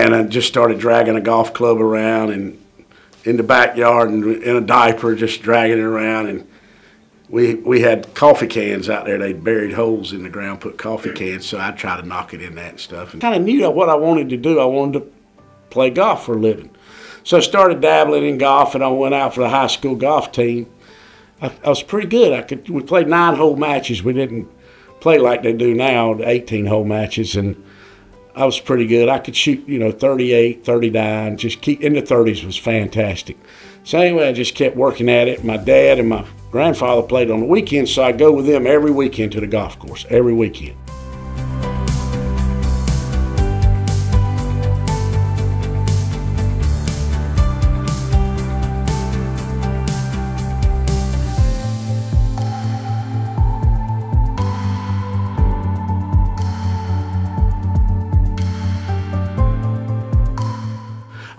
And I just started dragging a golf club around and in the backyard and in a diaper, just dragging it around. And we had coffee cans out there. They buried holes in the ground, put coffee cans. So I tried to knock it in that and stuff. And kind of knew what I wanted to do. I wanted to play golf for a living. So I started dabbling in golf, and I went out for the high school golf team. I was pretty good. We played 9-hole matches. We didn't play like they do now, the 18-hole matches, and I was pretty good. I could shoot, you know, 38, 39, just keep in the 30s was fantastic. So anyway, I just kept working at it. My dad and my grandfather played on the weekends, so I go with them every weekend to the golf course, every weekend.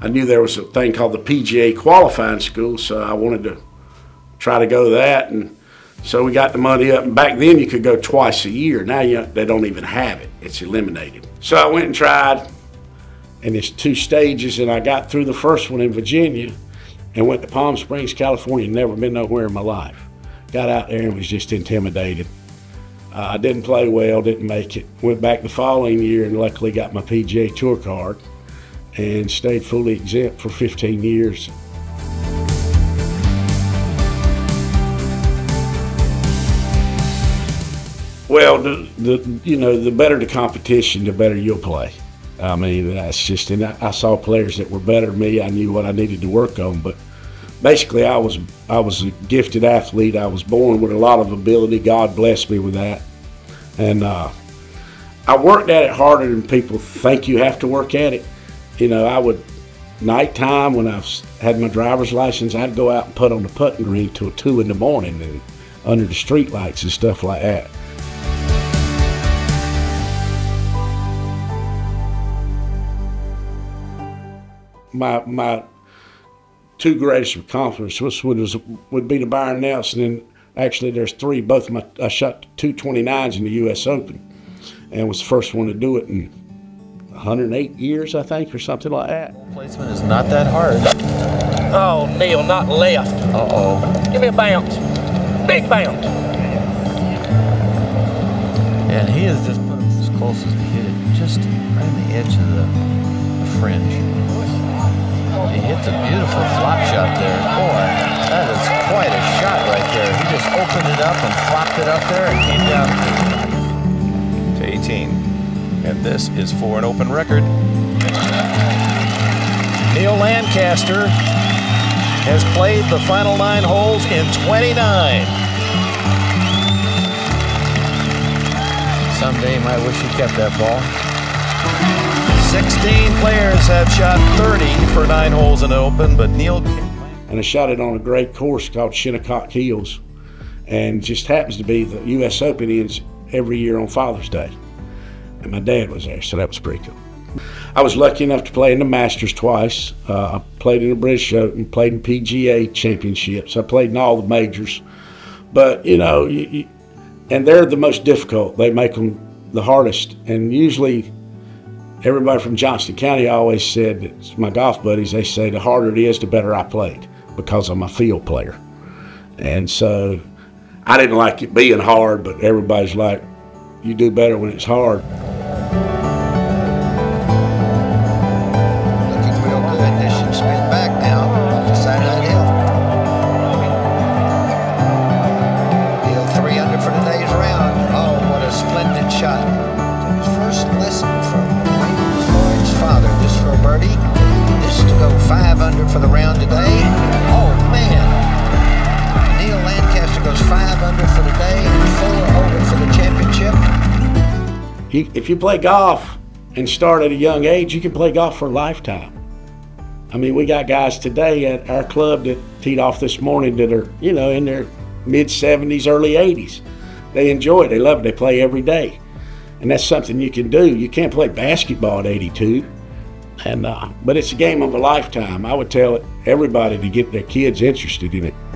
I knew there was a thing called the PGA Qualifying School, so I wanted to try to go to that. And so we got the money up. And back then, you could go twice a year. Now they don't even have it. It's eliminated. So I went and tried, and it's 2 stages, and I got through the first one in Virginia and went to Palm Springs, California. Never been nowhere in my life. Got out there and was just intimidated. I didn't play well, didn't make it. Went back the following year and luckily got my PGA Tour card and stayed fully exempt for 15 years. Well, the better the competition, the better you'll play. I mean, that's just, and I saw players that were better than me. I knew what I needed to work on, but basically I was a gifted athlete. I was born with a lot of ability. God blessed me with that. And I worked at it harder than people think you have to work at it. You know, I would, nighttime when I had my driver's license, I'd go out and putt on the putting green till 2 in the morning and under the street lights and stuff like that. My 2 greatest accomplishments, which would be the Byron Nelson, and actually there's 3, both my, I shot 2 29s in the U.S. Open and was the first one to do it in 108 years, I think, or something like that. Placement is not that hard. Oh, Neal, not left. Uh-oh. Give me a bounce. Big bounce. And he has just put him as close as he hit it, just right on the edge of the fringe. He hits a beautiful flop shot there. Boy, that is quite a shot right there. He just opened it up and flopped it up there and came down to 18. And this is for an open record. Neal Lancaster has played the final 9 holes in 29. Someday I wish he kept that ball. 16 players have shot 30 for 9 holes in the open, but Neal can't play. And I shot it on a great course called Shinnecock Hills, and just happens to be the U.S. Open ends every year on Father's Day. And my dad was there, so that was pretty cool. I was lucky enough to play in the Masters twice. I played in the British Open, played in PGA Championships. I played in all the majors. But, you know, and they're the most difficult. They make them the hardest. And usually everybody from Johnston County always said, that my golf buddies, they say the harder it is, the better I played because I'm a field player. And so I didn't like it being hard, but everybody's like, you do better when it's hard. If you play golf and start at a young age, you can play golf for a lifetime. I mean, we got guys today at our club that teed off this morning that are, you know, in their mid-70s, early 80s. They enjoy it. They love it. They play every day. And that's something you can do. You can't play basketball at 82. But it's a game of a lifetime. I would tell everybody to get their kids interested in it.